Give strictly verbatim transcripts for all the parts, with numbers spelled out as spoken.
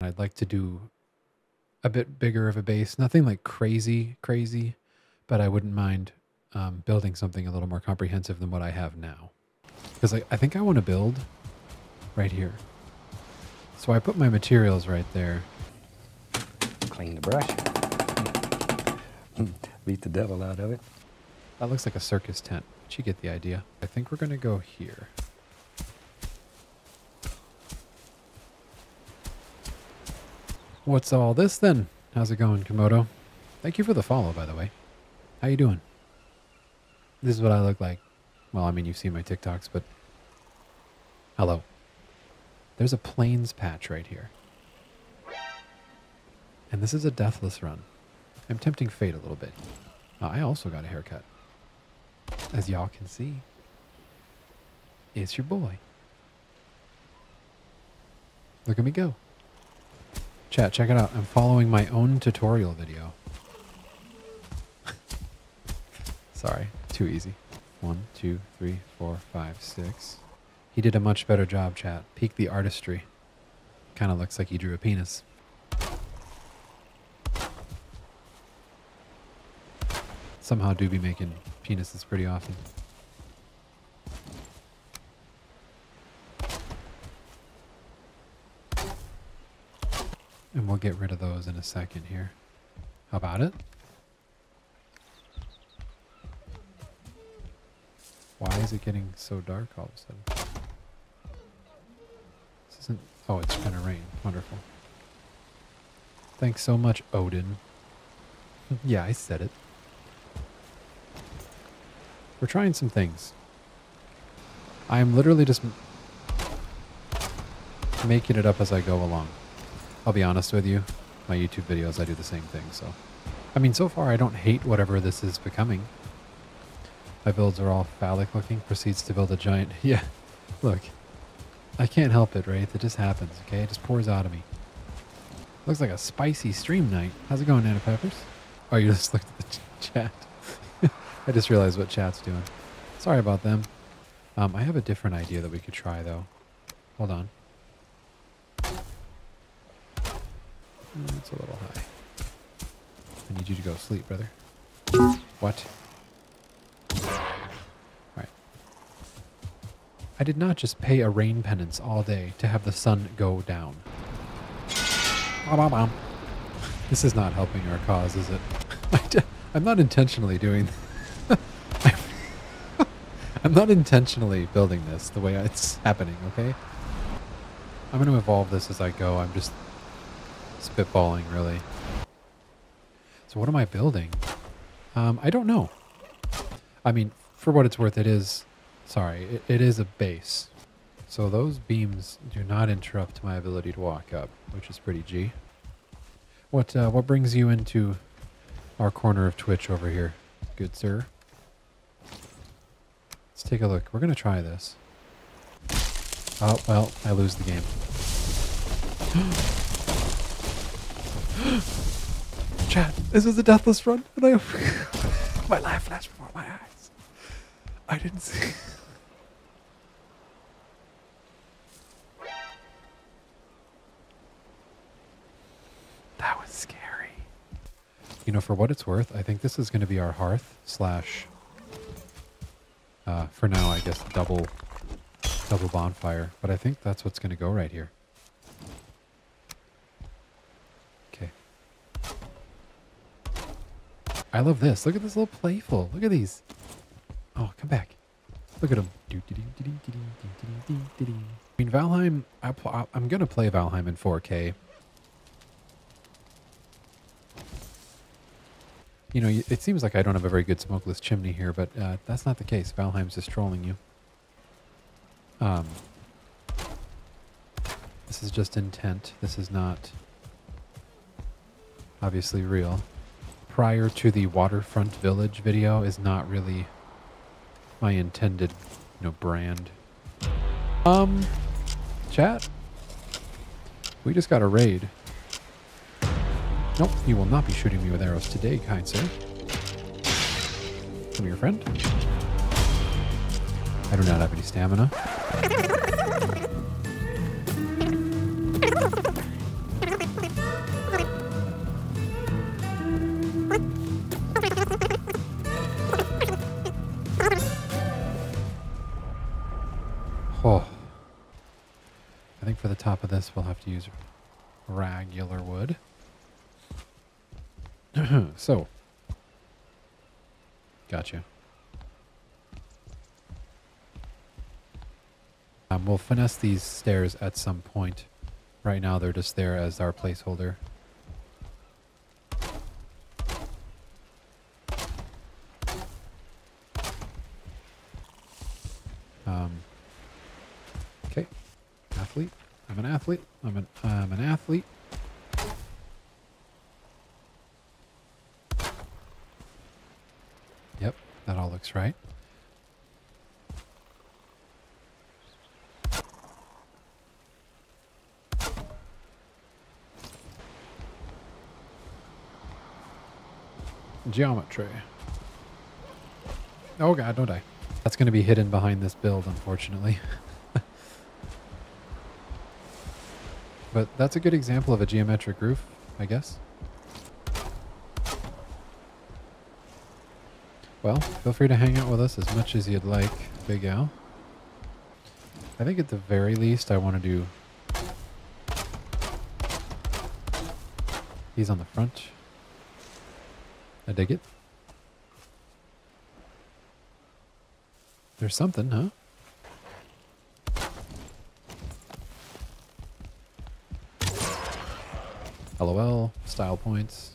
I'd like to do a bit bigger of a base, nothing like crazy, crazy, but I wouldn't mind um, building something a little more comprehensive than what I have now. Because like, I think I want to build right here. So I put my materials right there. Clean the brush. Beat the devil out of it. That looks like a circus tent, but you get the idea. I think we're going to go here. What's all this then? How's it going, Komodo? Thank you for the follow, by the way. How you doing? This is what I look like. Well, I mean, you've seen my TikToks, but... Hello. There's a plains patch right here. And this is a deathless run. I'm tempting fate a little bit. Uh, I also got a haircut. As y'all can see, it's your boy. Look at me go. Chat, check it out. I'm following my own tutorial video. Sorry, too easy. One, two, three, four, five, six. He did a much better job, chat. Peak the artistry. Kind of looks like he drew a penis. Somehow do be making penises pretty often. And we'll get rid of those in a second here. How about it? Why is it getting so dark all of a sudden? This isn't... Oh, it's gonna rain. Wonderful. Thanks so much, Odin. Yeah, I said it. We're trying some things. I am literally just making it up as I go along. I'll be honest with you, my YouTube videos, I do the same thing, so. I mean, so far I don't hate whatever this is becoming. My builds are all phallic looking, proceeds to build a giant, yeah, look. I can't help it, Wraith, it just happens, okay? It just pours out of me. Looks like a spicy stream night. How's it going, Nana Peppers? Oh, you just looked at the ch chat. I just realized what chat's doing. Sorry about them. Um, I have a different idea that we could try, though. Hold on. It's a little high. I need you to go to sleep, brother. What? Alright. I did not just pay a rain penance all day to have the sun go down. This is not helping our cause, is it? I'm not intentionally doing this. I'm not intentionally building this the way it's happening, okay? I'm going to evolve this as I go. I'm just... spitballing, really. So what am I building? Um, I don't know. I mean, for what it's worth, it is... Sorry, it, it is a base. So those beams do not interrupt my ability to walk up, which is pretty G. What, uh, what brings you into our corner of Twitch over here? Good sir. Let's take a look. We're going to try this. Oh, well, I lose the game. Chat, this is a deathless run, and I my life flashed before my eyes. I didn't see. That was scary. You know, for what it's worth, I think this is going to be our hearth slash. Uh, for now, I guess double, double bonfire. But I think that's what's going to go right here. I love this. Look at this little playful. Look at these. Oh, come back. Look at them. I mean, Valheim, I pl I'm going to play Valheim in four K. You know, it seems like I don't have a very good smokeless chimney here, but uh, that's not the case. Valheim's just trolling you. Um, this is just intent. This is not obviously real. Prior to the waterfront village video is not really my intended, you know, brand. Um, chat, we just got a raid. Nope, you will not be shooting me with arrows today, kind sir. Come here, friend. I do not have any stamina. this, we'll have to use regular wood. So, gotcha. Um, we'll finesse these stairs at some point. Right now, they're just there as our placeholder. Um, okay. Athlete. I'm an athlete. I'm an, I'm an athlete. Yep, that all looks right. Geometry. Oh god, don't die. That's going to be hidden behind this build, unfortunately. But that's a good example of a geometric roof, I guess. Well, feel free to hang out with us as much as you'd like, Big Al. I think at the very least I want to do these on the front. I dig it. There's something, huh? LOL, style points.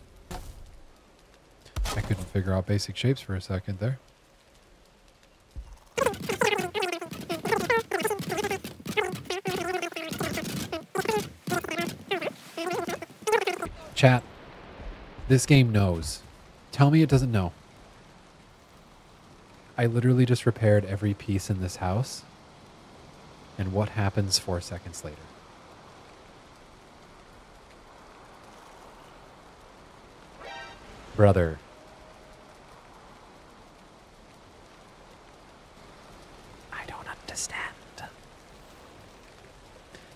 I couldn't figure out basic shapes for a second there. Chat, this game knows. Tell me it doesn't know. I literally just repaired every piece in this house. And what happens four seconds later? Brother. I don't understand.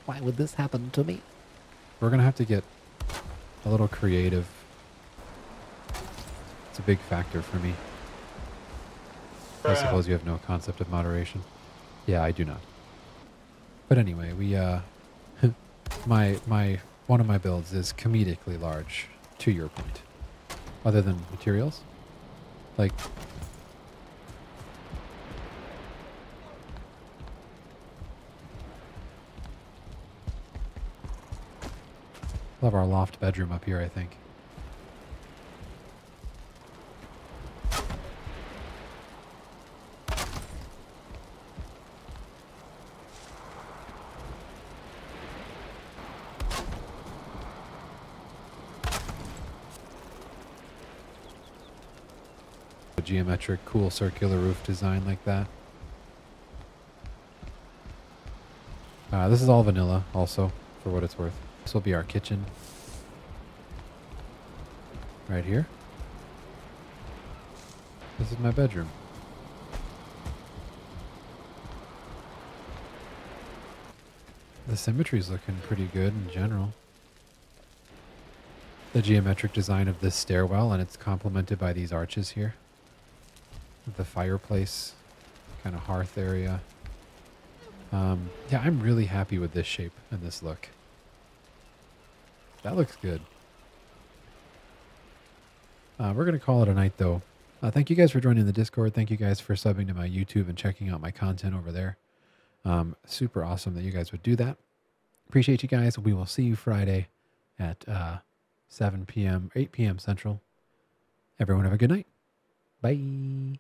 Why would this happen to me? We're gonna have to get a little creative. It's a big factor for me. I suppose you have no concept of moderation. Yeah, I do not. But anyway, we uh, my my one of my builds is comedically large, to your point. Other than materials, like we'll have our loft bedroom up here, I think. Geometric, cool circular roof design like that. Uh, this is all vanilla also, for what it's worth. This will be our kitchen. Right here. This is my bedroom. The symmetry's looking pretty good in general. The geometric design of this stairwell, and it's complemented by these arches here. The fireplace, kind of hearth area. Um, yeah, I'm really happy with this shape and this look. That looks good. Uh, we're going to call it a night, though. Uh, thank you guys for joining the Discord. Thank you guys for subbing to my YouTube and checking out my content over there. Um, super awesome that you guys would do that. Appreciate you guys. We will see you Friday at uh, seven p m, eight p m Central. Everyone have a good night. Bye.